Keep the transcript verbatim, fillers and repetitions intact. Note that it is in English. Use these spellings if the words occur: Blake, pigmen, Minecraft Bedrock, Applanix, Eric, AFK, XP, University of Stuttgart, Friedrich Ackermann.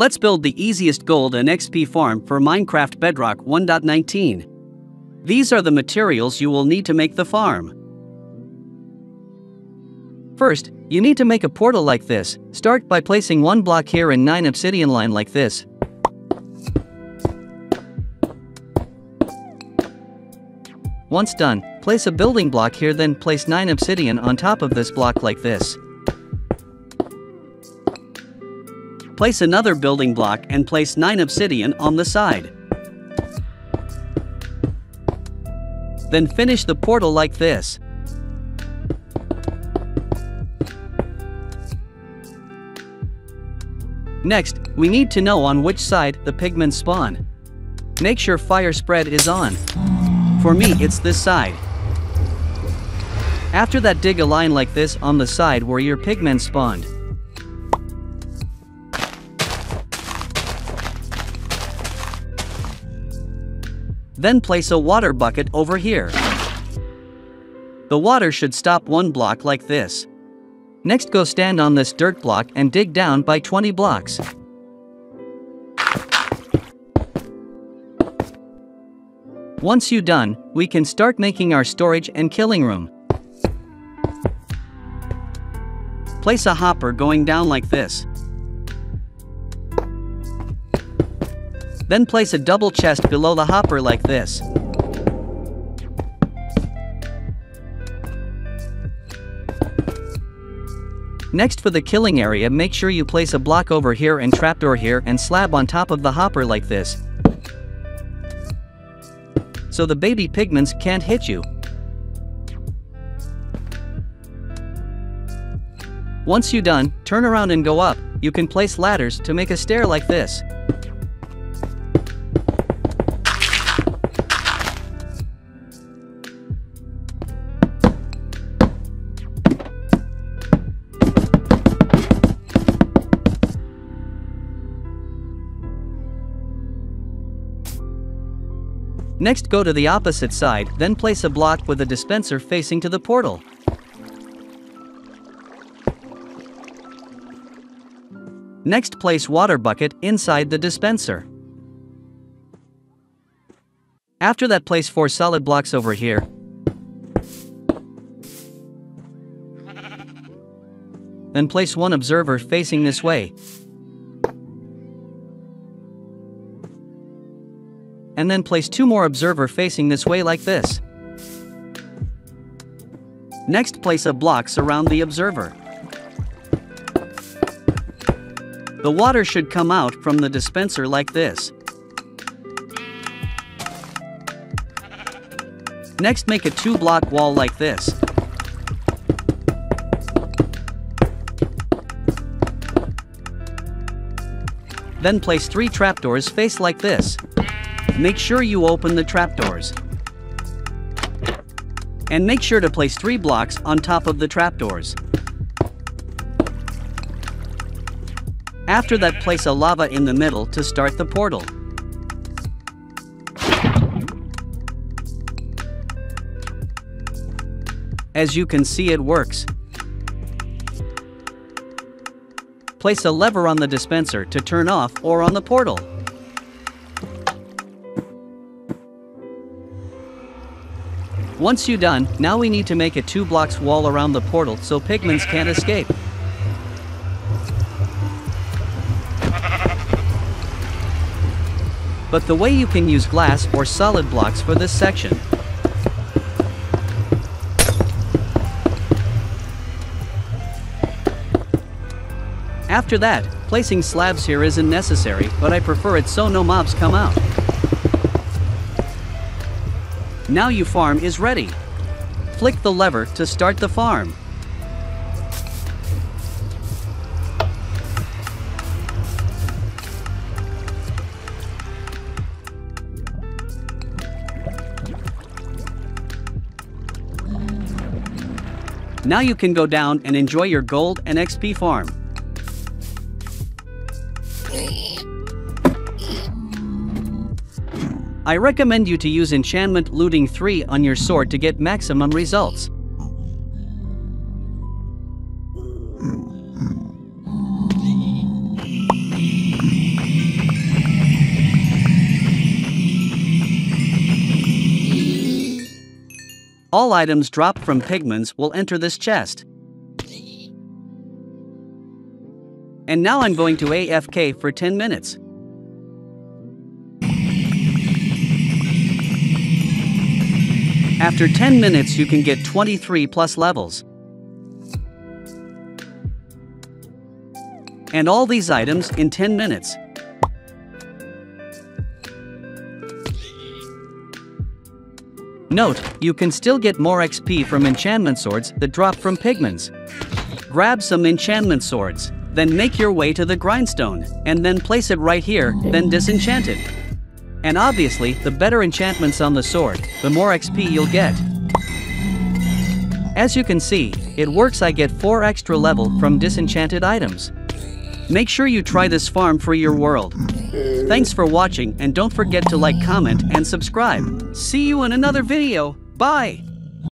Let's build the easiest gold and X P farm for Minecraft Bedrock one point nineteen. These are the materials you will need to make the farm. First, you need to make a portal like this. Start by placing one block here and nine obsidian line like this. Once done, place a building block here, then place nine obsidian on top of this block like this. Place another building block and place nine obsidian on the side. Then finish the portal like this. Next, we need to know on which side the pigmen spawn. Make sure fire spread is on. For me, it's this side. After that, dig a line like this on the side where your pigmen spawned. Then place a water bucket over here. The water should stop one block like this. Next, go stand on this dirt block and dig down by twenty blocks. Once you're done, we can start making our storage and killing room. Place a hopper going down like this. Then place a double chest below the hopper like this. Next, for the killing area, make sure you place a block over here and trapdoor here and slab on top of the hopper like this, so the baby pigments can't hit you. Once you're done, turn around and go up. You can place ladders to make a stair like this. Next, go to the opposite side, then place a block with a dispenser facing to the portal. Next, place water bucket inside the dispenser. After that, place four solid blocks over here. Then place one observer facing this way. And then place two more observer facing this way like this. Next, place a block around the observer. The water should come out from the dispenser like this. Next, make a two block wall like this. Then place three trapdoors face like this. Make sure you open the trapdoors. And make sure to place three blocks on top of the trapdoors. After that, place a lava in the middle to start the portal. As you can see, it works. Place a lever on the dispenser to turn off or on the portal. Once you're done, now we need to make a two blocks wall around the portal so pigments can't escape. But the way you can use glass or solid blocks for this section. After that, placing slabs here isn't necessary, but I prefer it so no mobs come out. Now your farm is ready. Flick the lever to start the farm. Now you can go down and enjoy your gold and X P farm. I recommend you to use enchantment looting three on your sword to get maximum results. All items dropped from pigments will enter this chest. And now I'm going to A F K for ten minutes. After ten minutes you can get twenty-three plus levels. And all these items in ten minutes. Note, you can still get more X P from enchantment swords that drop from pigments. Grab some enchantment swords, then make your way to the grindstone, and then place it right here, then disenchant it. And obviously, the better enchantments on the sword, the more X P you'll get. As you can see, it works. I get four extra level from disenchanted items. Make sure you try this farm for your world. Thanks for watching and don't forget to like, comment, and subscribe. See you in another video. Bye!